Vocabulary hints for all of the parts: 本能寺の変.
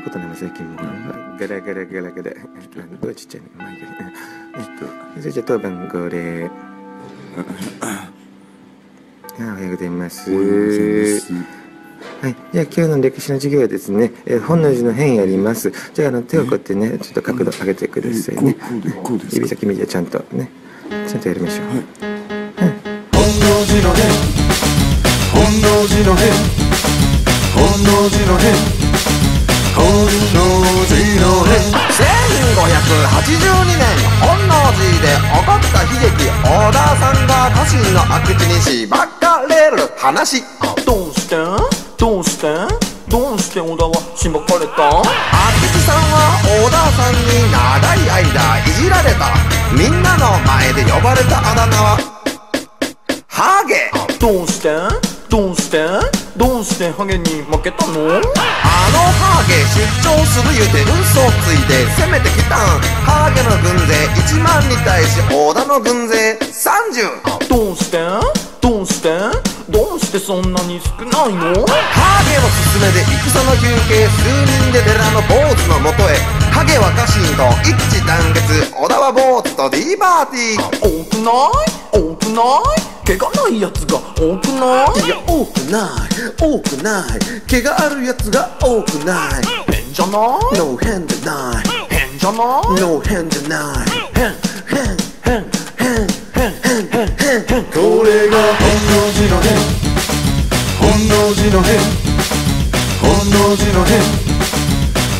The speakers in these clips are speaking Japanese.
いことね、もう最近もうガラガラガラガラ。どうちっちゃいね。じゃあ当番号で。おはようございます。はい、じゃあ今日の歴史の授業はですね、本能寺の変やります。じゃあ手をこうやってね、ちょっと角度上げてくださいね。指先見てちゃんとね、ちゃんとやりましょう。本能寺の変、本能寺の変、本能寺の変、本能寺の変。1582年、本能寺で起こった悲劇、織田さんが家臣の悪事にしばかれる話。どうして？どうして小田はしばかれた？厚木さんは小田さんに長い間いじられた。みんなの前で呼ばれたあだ名はハゲ。どうしてハゲに負けたの？あのハゲ出張する言うて嘘をついて攻めてきたん。ハゲの軍勢1万に対し小田の軍勢30。どうしてそんなに少ないの？ハゲの勧めで戦の休憩、数人で寺の坊主のもとへ。ハゲは家臣と一致団結、小田は坊主とディーバーティー。多くない毛がないやつが多くない？いや多くない毛があるやつが多くない。変じゃない？ No 変じゃない。変じゃない？ No 変じゃない。変。これが本能寺の変。本能寺の変、本能寺の変、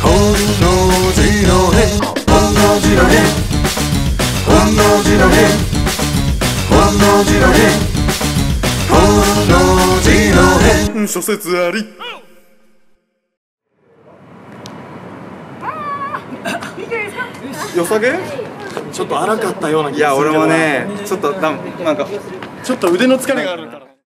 本能寺の変、本能寺の変、本能寺の変、本能寺の変、本能寺の変。諸説あり。良さげ？ちょっと荒かったような気がする。いや俺もね、ちょっとなんかちょっと腕の疲れがあるから。